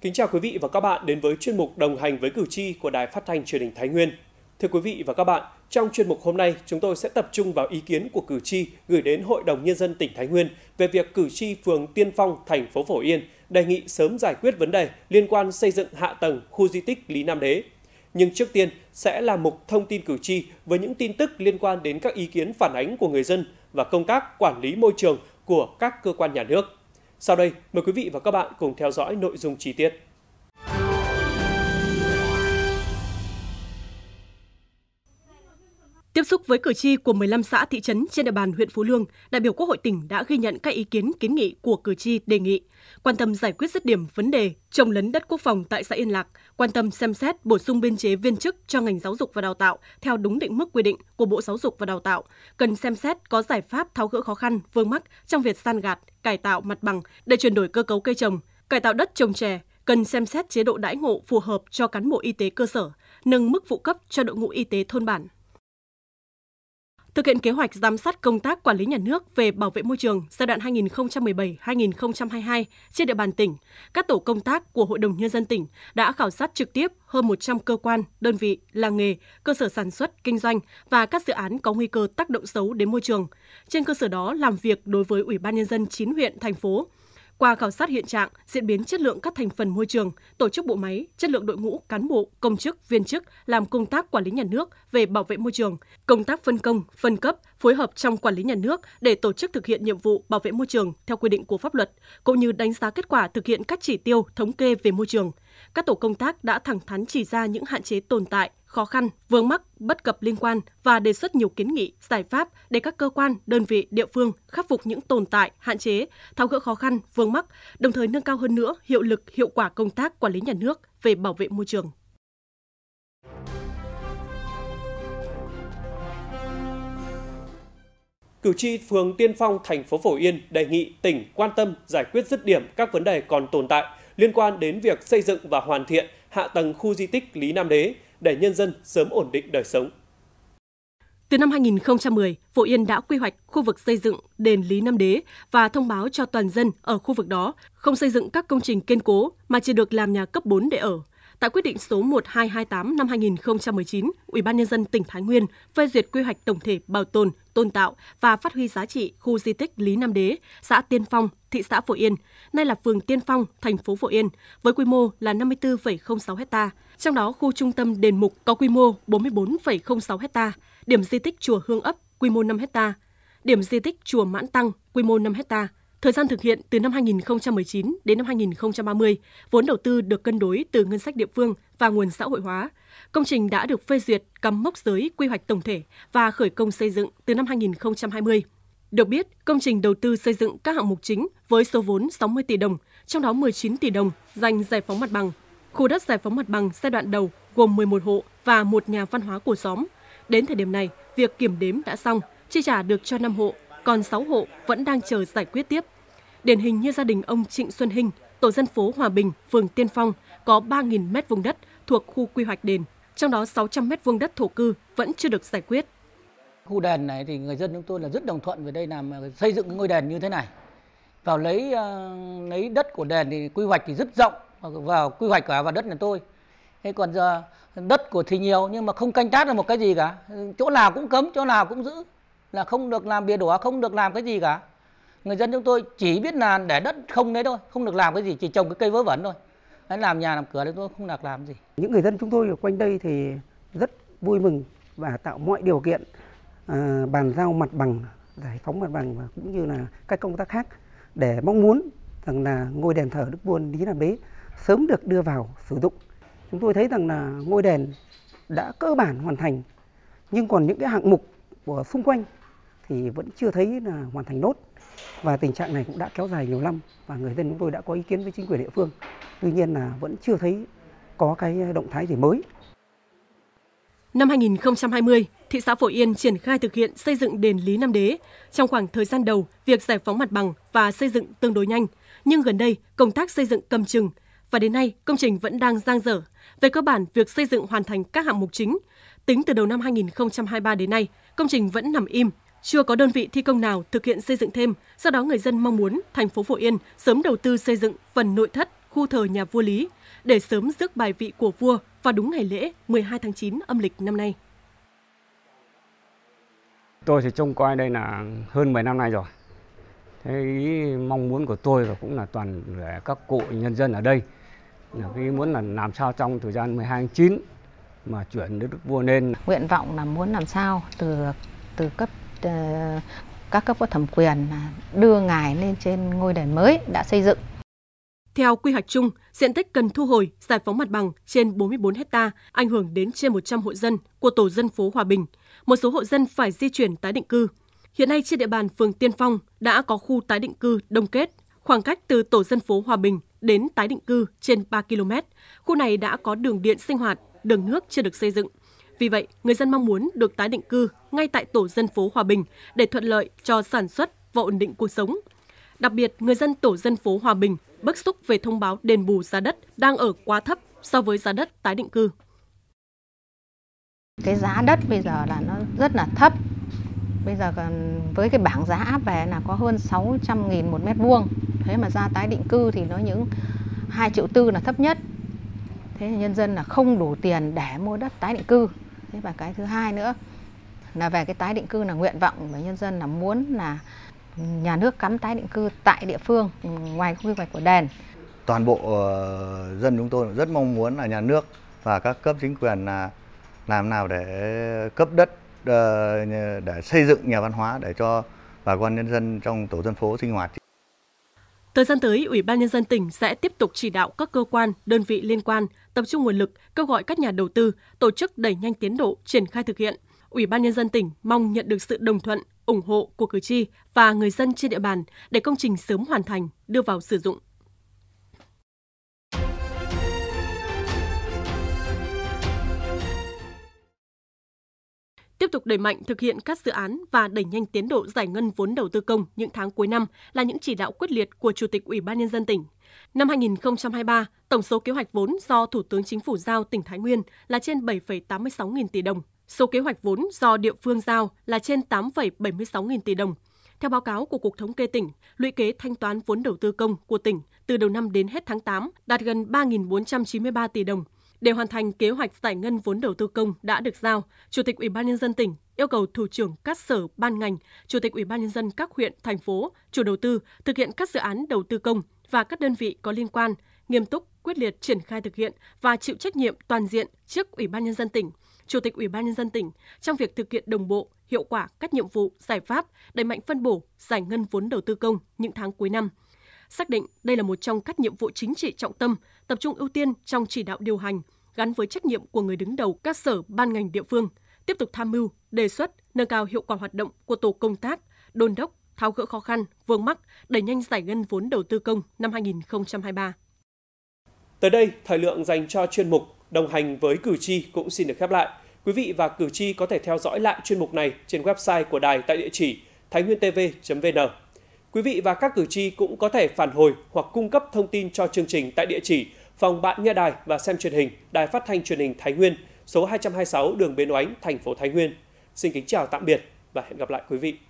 Kính chào quý vị và các bạn đến với chuyên mục Đồng hành với cử tri của Đài Phát thanh Truyền hình Thái Nguyên. Thưa quý vị và các bạn, trong chuyên mục hôm nay, chúng tôi sẽ tập trung vào ý kiến của cử tri gửi đến Hội đồng Nhân dân tỉnh Thái Nguyên về việc cử tri phường Tiên Phong, thành phố Phổ Yên đề nghị sớm giải quyết vấn đề liên quan xây dựng hạ tầng khu di tích Lý Nam Đế. Nhưng trước tiên sẽ là mục thông tin cử tri với những tin tức liên quan đến các ý kiến phản ánh của người dân và công tác quản lý môi trường của các cơ quan nhà nước. Sau đây, mời quý vị và các bạn cùng theo dõi nội dung chi tiết. Tiếp xúc với cử tri của 15 xã thị trấn trên địa bàn huyện Phú Lương, đại biểu Quốc hội tỉnh đã ghi nhận các ý kiến kiến nghị của cử tri đề nghị quan tâm giải quyết dứt điểm vấn đề chồng lấn đất quốc phòng tại xã Yên Lạc, quan tâm xem xét bổ sung biên chế viên chức cho ngành giáo dục và đào tạo theo đúng định mức quy định của Bộ Giáo dục và Đào tạo, cần xem xét có giải pháp tháo gỡ khó khăn, vướng mắc trong việc san gạt, cải tạo mặt bằng để chuyển đổi cơ cấu cây trồng, cải tạo đất trồng chè, cần xem xét chế độ đãi ngộ phù hợp cho cán bộ y tế cơ sở, nâng mức phụ cấp cho đội ngũ y tế thôn bản. Thực hiện kế hoạch giám sát công tác quản lý nhà nước về bảo vệ môi trường giai đoạn 2017-2022 trên địa bàn tỉnh, các tổ công tác của Hội đồng Nhân dân tỉnh đã khảo sát trực tiếp hơn 100 cơ quan, đơn vị, làng nghề, cơ sở sản xuất, kinh doanh và các dự án có nguy cơ tác động xấu đến môi trường. Trên cơ sở đó làm việc đối với Ủy ban Nhân dân 9 huyện, thành phố. Qua khảo sát hiện trạng, diễn biến chất lượng các thành phần môi trường, tổ chức bộ máy, chất lượng đội ngũ cán bộ, công chức, viên chức làm công tác quản lý nhà nước về bảo vệ môi trường, công tác phân công, phân cấp, phối hợp trong quản lý nhà nước để tổ chức thực hiện nhiệm vụ bảo vệ môi trường theo quy định của pháp luật, cũng như đánh giá kết quả thực hiện các chỉ tiêu thống kê về môi trường. Các tổ công tác đã thẳng thắn chỉ ra những hạn chế tồn tại, khó khăn, vướng mắc, bất cập liên quan và đề xuất nhiều kiến nghị, giải pháp để các cơ quan, đơn vị, địa phương khắc phục những tồn tại, hạn chế, tháo gỡ khó khăn, vướng mắc, đồng thời nâng cao hơn nữa hiệu lực, hiệu quả công tác quản lý nhà nước về bảo vệ môi trường. Cử tri phường Tiên Phong, thành phố Phổ Yên đề nghị tỉnh quan tâm giải quyết dứt điểm các vấn đề còn tồn tại liên quan đến việc xây dựng và hoàn thiện hạ tầng khu di tích Lý Nam Đế để nhân dân sớm ổn định đời sống. Từ năm 2010, Phổ Yên đã quy hoạch khu vực xây dựng đền Lý Nam Đế và thông báo cho toàn dân ở khu vực đó không xây dựng các công trình kiên cố mà chỉ được làm nhà cấp 4 để ở. Tại quyết định số 1228 năm 2019, Ủy ban Nhân dân tỉnh Thái Nguyên phê duyệt quy hoạch tổng thể bảo tồn, tôn tạo và phát huy giá trị khu di tích Lý Nam Đế, xã Tiên Phong, thị xã Phổ Yên, nay là phường Tiên Phong, thành phố Phổ Yên, với quy mô là 54,06 ha. Trong đó, khu trung tâm đền mục có quy mô 44,06 ha, điểm di tích chùa Hương Ấp quy mô 5 ha, điểm di tích chùa Mãn Tăng quy mô 5 ha. Thời gian thực hiện từ năm 2019 đến năm 2030, vốn đầu tư được cân đối từ ngân sách địa phương và nguồn xã hội hóa. Công trình đã được phê duyệt cắm mốc giới quy hoạch tổng thể và khởi công xây dựng từ năm 2020. Được biết, công trình đầu tư xây dựng các hạng mục chính với số vốn 60 tỷ đồng, trong đó 19 tỷ đồng dành giải phóng mặt bằng. Khu đất giải phóng mặt bằng giai đoạn đầu gồm 11 hộ và một nhà văn hóa của xóm. Đến thời điểm này, việc kiểm đếm đã xong, chi trả được cho 5 hộ. Còn 6 hộ vẫn đang chờ giải quyết tiếp. Điển hình như gia đình ông Trịnh Xuân Hinh, tổ dân phố Hòa Bình, phường Tiên Phong, có 3.000 m2 đất thuộc khu quy hoạch đền, trong đó 600 m2 đất thổ cư vẫn chưa được giải quyết. Khu đền này thì người dân chúng tôi là rất đồng thuận về đây làm xây dựng ngôi đền như thế này. Vào lấy đất của đền thì quy hoạch thì rất rộng, vào quy hoạch cả vào đất nhà tôi. Thế còn giờ đất của thì nhiều nhưng mà không canh tác được một cái gì cả, chỗ nào cũng cấm, chỗ nào cũng giữ. Là không được làm bia đỏ, không được làm cái gì cả. Người dân chúng tôi chỉ biết là để đất không đấy thôi, không được làm cái gì, chỉ trồng cái cây vớ vẩn thôi. Đấy, làm nhà làm cửa đấy tôi không được làm gì. Những người dân chúng tôi ở quanh đây thì rất vui mừng và tạo mọi điều kiện bàn giao mặt bằng, giải phóng mặt bằng và cũng như là các công tác khác để mong muốn rằng là ngôi đền thờ Đức Vua Lý Nam Đế sớm được đưa vào sử dụng. Chúng tôi thấy rằng là ngôi đền đã cơ bản hoàn thành nhưng còn những cái hạng mục của xung quanh thì vẫn chưa thấy là hoàn thành nốt và tình trạng này cũng đã kéo dài nhiều năm và người dân chúng tôi đã có ý kiến với chính quyền địa phương, tuy nhiên là vẫn chưa thấy có cái động thái gì mới. Năm 2020, thị xã Phổ Yên triển khai thực hiện xây dựng đền Lý Nam Đế. Trong khoảng thời gian đầu, việc giải phóng mặt bằng và xây dựng tương đối nhanh, nhưng gần đây công tác xây dựng cầm chừng và đến nay công trình vẫn đang dang dở. Về cơ bản, việc xây dựng hoàn thành các hạng mục chính. Tính từ đầu năm 2023 đến nay, công trình vẫn nằm im. Chưa có đơn vị thi công nào thực hiện xây dựng thêm, do đó người dân mong muốn thành phố Phổ Yên sớm đầu tư xây dựng phần nội thất, khu thờ nhà vua Lý để sớm rước bài vị của vua vào đúng ngày lễ 12 tháng 9 âm lịch năm nay. Tôi thì trông coi đây là hơn 10 năm nay rồi. Thế ý mong muốn của tôi và cũng là toàn các cụ nhân dân ở đây là cái muốn là làm sao trong thời gian 12 tháng 9 mà chuyển đến đức vua lên. Nguyện vọng là muốn làm sao từ các cấp có thẩm quyền đưa ngài lên trên ngôi đền mới đã xây dựng. Theo quy hoạch chung, diện tích cần thu hồi, giải phóng mặt bằng trên 44 hectare, ảnh hưởng đến trên 100 hộ dân của tổ dân phố Hòa Bình. Một số hộ dân phải di chuyển tái định cư. Hiện nay trên địa bàn phường Tiên Phong đã có khu tái định cư đông kết, khoảng cách từ tổ dân phố Hòa Bình đến tái định cư trên 3 km. Khu này đã có đường điện sinh hoạt, đường nước chưa được xây dựng. Vì vậy, người dân mong muốn được tái định cư ngay tại tổ dân phố Hòa Bình để thuận lợi cho sản xuất và ổn định cuộc sống. Đặc biệt, người dân tổ dân phố Hòa Bình bức xúc về thông báo đền bù giá đất đang ở quá thấp so với giá đất tái định cư. Cái giá đất bây giờ là nó rất là thấp. Bây giờ với cái bảng giá áp về là có hơn 600.000 một mét vuông. Thế mà ra tái định cư thì nó những 2,4 triệu là thấp nhất. Thế nhân dân là không đủ tiền để mua đất tái định cư. Thế và cái thứ hai nữa là về cái tái định cư là nguyện vọng của nhân dân là muốn là nhà nước cắm tái định cư tại địa phương ngoài quy hoạch của đền. Toàn bộ dân chúng tôi rất mong muốn là nhà nước và các cấp chính quyền là làm nào để cấp đất để xây dựng nhà văn hóa để cho bà con nhân dân trong tổ dân phố sinh hoạt. Thời gian tới, Ủy ban Nhân dân tỉnh sẽ tiếp tục chỉ đạo các cơ quan, đơn vị liên quan tập trung nguồn lực, kêu gọi các nhà đầu tư, tổ chức đẩy nhanh tiến độ triển khai thực hiện. Ủy ban Nhân dân tỉnh mong nhận được sự đồng thuận, ủng hộ của cử tri và người dân trên địa bàn để công trình sớm hoàn thành, đưa vào sử dụng. Tiếp tục đẩy mạnh thực hiện các dự án và đẩy nhanh tiến độ giải ngân vốn đầu tư công những tháng cuối năm là những chỉ đạo quyết liệt của Chủ tịch Ủy ban Nhân dân tỉnh. Năm 2023, tổng số kế hoạch vốn do Thủ tướng Chính phủ giao tỉnh Thái Nguyên là trên 7,86 nghìn tỷ đồng. Số kế hoạch vốn do địa phương giao là trên 8,76 nghìn tỷ đồng. Theo báo cáo của Cục Thống kê tỉnh, lũy kế thanh toán vốn đầu tư công của tỉnh từ đầu năm đến hết tháng 8 đạt gần 3.493 tỷ đồng. Để hoàn thành kế hoạch giải ngân vốn đầu tư công đã được giao, Chủ tịch Ủy ban Nhân dân tỉnh yêu cầu thủ trưởng các sở ban ngành, Chủ tịch Ủy ban Nhân dân các huyện, thành phố, chủ đầu tư thực hiện các dự án đầu tư công và các đơn vị có liên quan nghiêm túc, quyết liệt triển khai thực hiện và chịu trách nhiệm toàn diện trước Ủy ban Nhân dân tỉnh, Chủ tịch Ủy ban Nhân dân tỉnh trong việc thực hiện đồng bộ, hiệu quả các nhiệm vụ, giải pháp, đẩy mạnh phân bổ, giải ngân vốn đầu tư công những tháng cuối năm. Xác định đây là một trong các nhiệm vụ chính trị trọng tâm, tập trung ưu tiên trong chỉ đạo điều hành, gắn với trách nhiệm của người đứng đầu các sở ban ngành địa phương, tiếp tục tham mưu, đề xuất, nâng cao hiệu quả hoạt động của tổ công tác, đôn đốc, tháo gỡ khó khăn, vướng mắc, đẩy nhanh giải ngân vốn đầu tư công năm 2023. Tới đây, thời lượng dành cho chuyên mục Đồng hành với cử tri cũng xin được khép lại. Quý vị và cử tri có thể theo dõi lại chuyên mục này trên website của đài tại địa chỉ thainguyentv.vn. Quý vị và các cử tri cũng có thể phản hồi hoặc cung cấp thông tin cho chương trình tại địa chỉ phòng bạn nghe đài và xem truyền hình Đài Phát thanh Truyền hình Thái Nguyên, số 226 đường Bến Oánh, thành phố Thái Nguyên. Xin kính chào tạm biệt và hẹn gặp lại quý vị.